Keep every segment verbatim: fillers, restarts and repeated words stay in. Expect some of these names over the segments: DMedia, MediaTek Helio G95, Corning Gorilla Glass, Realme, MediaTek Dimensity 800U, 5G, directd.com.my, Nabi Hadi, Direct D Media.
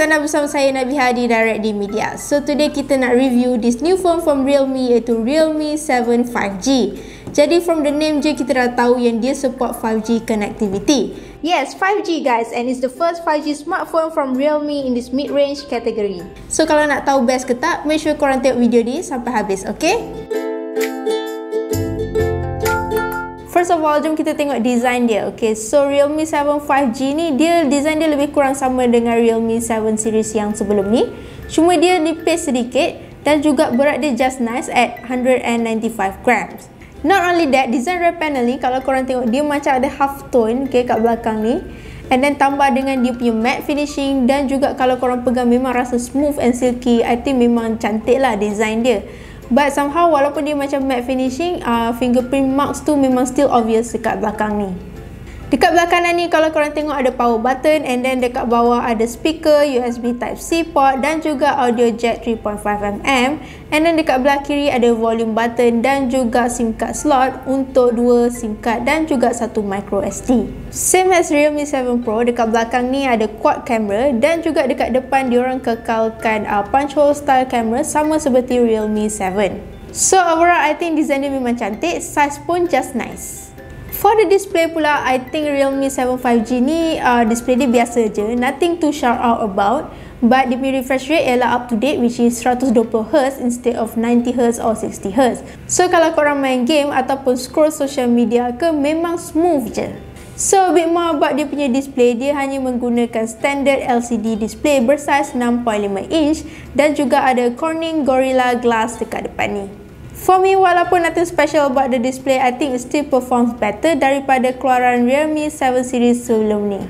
anda bersama saya Nabi Hadi, Direct D Media. So today kita nak review this new phone from Realme, iaitu Realme seven five G. Jadi from the name je kita dah tahu yang dia support five G connectivity. Yes, five G guys, and it's the first five G smartphone from Realme in this mid-range category. So kalau nak tahu best ke tak, make sure korang tengok video ni sampai habis, okay? First of all, jom kita tengok design dia. Okay, so Realme seven five G ni, dia design dia lebih kurang sama dengan Realme seven series yang sebelum ni. Cuma dia nipis sedikit dan juga berat dia just nice at one hundred ninety-five grams. Not only that, design rear panel ni kalau korang tengok dia macam ada half tone, okay, kat belakang ni. And then tambah dengan dia punya matte finishing, dan juga kalau korang pegang memang rasa smooth and silky. I think memang cantik lah design dia. But somehow walaupun dia macam matte finishing, uh, fingerprint marks tu memang still obvious dekat belakang ni. Dekat belakang ni kalau korang tengok ada power button, and then dekat bawah ada speaker, U S B Type-C port dan juga audio jack three point five millimeter. And then dekat belah kiri ada volume button dan juga SIM card slot untuk dua SIM card dan juga satu micro S D. Same as Realme seven Pro, dekat belakang ni ada quad camera dan juga dekat depan diorang kekalkan uh, punch hole style camera sama seperti Realme seven. So overall I think design dia memang cantik, size pun just nice. For the display pula, I think Realme seven five G ni uh, display dia biasa je, nothing to shout out about. But the refresh rate ialah up to date, which is one hundred twenty hertz instead of ninety hertz or sixty hertz. So kalau korang main game ataupun scroll social media ke, memang smooth je. So a bit more about dia punya display, dia hanya menggunakan standard L C D display bersaiz six point five inch dan juga ada Corning Gorilla Glass dekat depan ni. For me, walaupun nothing special about the display, I think it still performs better daripada keluaran Realme seven series sebelum ni.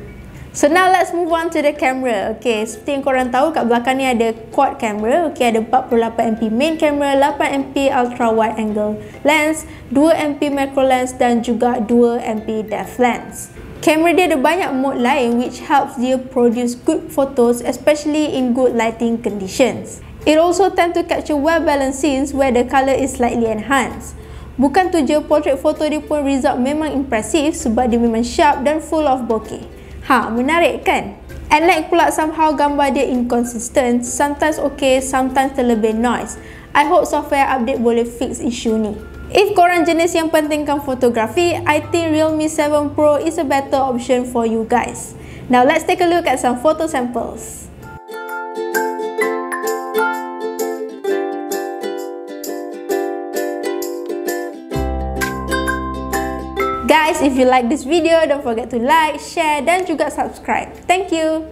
So now let's move on to the camera. Okay, seperti yang korang tahu kat belakang ni ada quad camera. Okay, ada forty-eight megapixel main camera, eight megapixel ultra wide angle lens, two megapixel macro lens dan juga two megapixel depth lens. Kamera dia ada banyak mode lain which helps dia produce good photos, especially in good lighting conditions. It also tend to capture well-balanced scenes where the colour is slightly enhanced. Bukan tu je, portrait photo dia pun result memang impressive sebab dia memang sharp dan full of bokeh. Ha, menarik kan? And like pula somehow gambar dia inconsistent, sometimes okay, sometimes terlebih noise. I hope software update boleh fix issue ni. If korang jenis yang pentingkan fotografi, I think Realme seven Pro is a better option for you guys. Now let's take a look at some photo samples. Guys, if you like this video, don't forget to like, share dan juga subscribe. Thank you!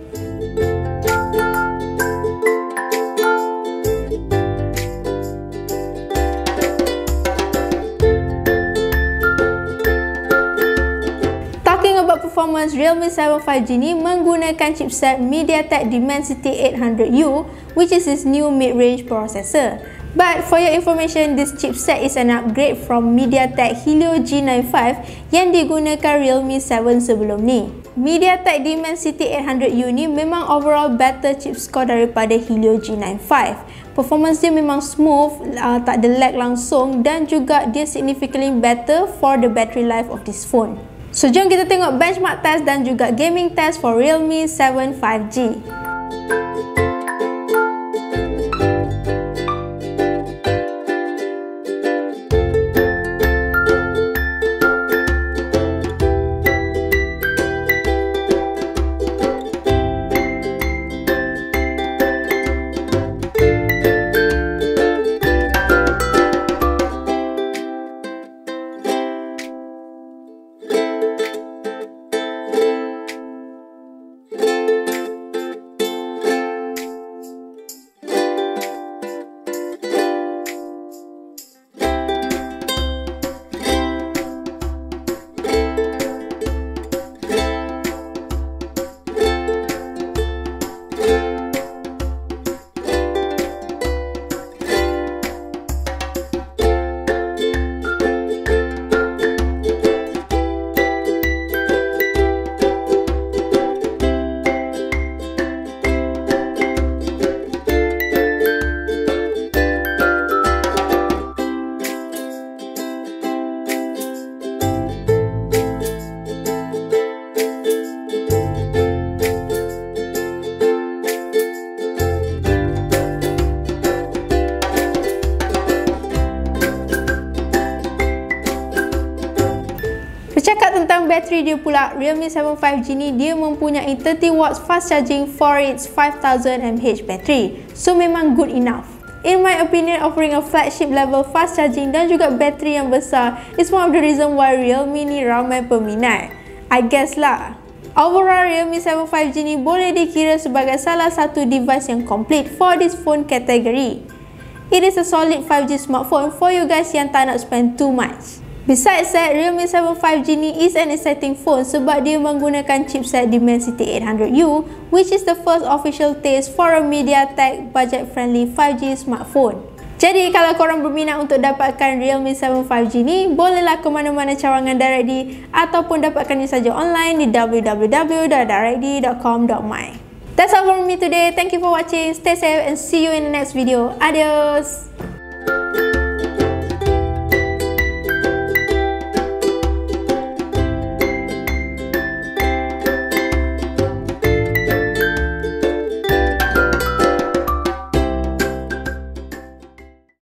Talking about performance, Realme seven five G ni menggunakan chipset MediaTek Dimensity eight hundred U, which is its new mid-range processor. But for your information, this chipset is an upgrade from MediaTek Helio G ninety-five yang digunakan Realme seven sebelum ni. MediaTek Dimensity eight hundred U ni memang overall better chip score daripada Helio G ninety-five. Performance dia memang smooth, uh, tak ada lag langsung dan juga dia significantly better for the battery life of this phone. So jom kita tengok benchmark test dan juga gaming test for Realme seven five G. video pula, Realme seven five G ni dia mempunyai thirty watts fast charging for its five thousand milliamp hour battery. So memang good enough. In my opinion, offering a flagship level fast charging dan juga bateri yang besar is one of the reason why Realme ni ramai peminat. I guess lah. Overall, Realme seven five G ni boleh dikira sebagai salah satu device yang complete for this phone category. It is a solid five G smartphone for you guys yang tak nak spend too much. Besides that, Realme seven five G ni is an exciting phone sebab dia menggunakan chipset Dimensity eight hundred U, which is the first official taste for a MediaTek budget-friendly five G smartphone. Jadi kalau korang berminat untuk dapatkan Realme seven five G ni, bolehlah ke mana-mana cawangan Direct D ataupun dapatkannya saja online di w w w dot direct d dot com dot my. That's all from me today. Thank you for watching. Stay safe and see you in the next video. Adios!